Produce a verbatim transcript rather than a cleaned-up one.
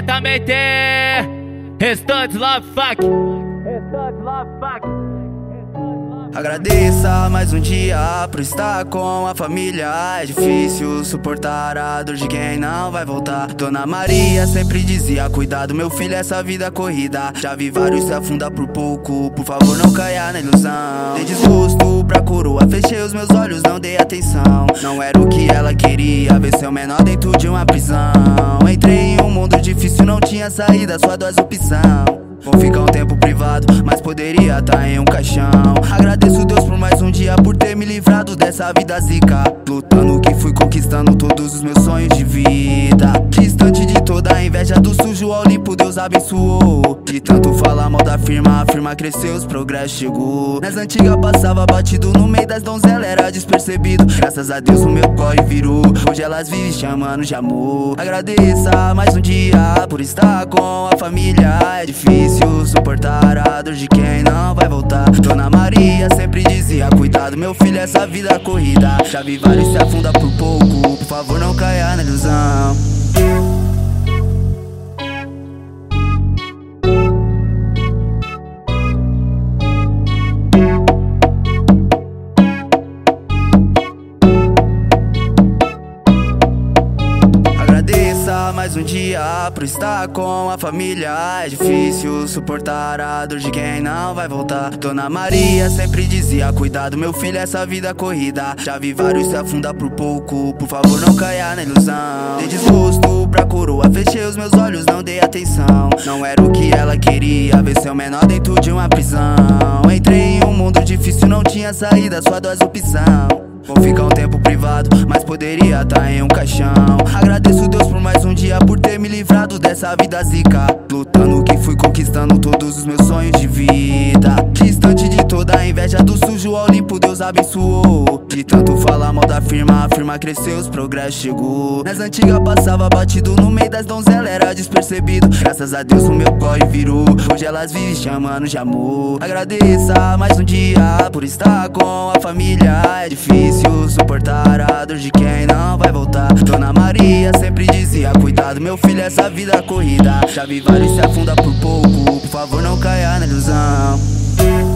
diretamente. Restante love fuck. Restante love fuck. Agradeça mais um dia por estar com a família. É difícil suportar a dor de quem não vai voltar. Dona Maria sempre dizia: cuidado meu filho, essa vida corrida. Já vi vários se afundar por pouco, por favor não caia na ilusão. Dei desgosto pra coroa, fechei os meus olhos, não dei atenção. Não era o que ela queria, ver seu menor dentro de uma prisão. Entrei em um mundo difícil, não tinha saída, só duas opções. Vou ficar um tempo privado, mas poderia tá em um caixão. Agradeço Deus por mais um dia, por ter me livrado dessa vida zica. Lutando que fui conquistando todos os meus sonhos de vida. Distante de toda a inveja, do sujo ao limpo Deus abençoou. De tanto falar mal da firma, a firma cresceu, os progressos chegou. Nas antigas passava batido, no meio das donzelas era despercebido. Graças a Deus o meu corre virou, hoje elas vivem chamando de amor. Agradeça mais um dia por estar com a família. É difícil suportar a dor de quem não vai voltar. Dona Maria sempre dizia: cuidado meu filho, essa vida corrida. Já vi vários se afundar por pouco, por favor não caia na ilusão. Mais um dia por estar com a família. É difícil suportar a dor de quem não vai voltar. Dona Maria sempre dizia: cuidado meu filho, essa vida corrida. Já vi vários se afundar por pouco, por favor não caia na ilusão. Dei desgosto pra coroa, fechei os meus olhos, não dei atenção. Não era o que ela queria, ver seu menor dentro de uma prisão. Entrei em um mundo difícil, não tinha saída, só duas opções. Vou ficar um tempo privado, mas poderia tá em um caixão. Agradeço Deus por mais um dia, por ter me livrado dessa vida zica. Lutando que fui conquistando todos os meus sonhos de vida. Distante de toda a inveja, do sujo ao limpo Deus abençoou. De tanto falar mal da firma, a firma cresceu, os progressos chegou. Nas antigas passava batido, no meio das donzelas era despercebido. Graças a Deus o meu corre virou, hoje elas vivem chamando de amor. Agradeça mais um dia por estar com a família. É difícil suportar a dor de quem não vai voltar. Dona Maria sempre dizia: cuidado meu filho, essa vida corrida. Já vi vários se afundar por pouco, por favor não caia na ilusão.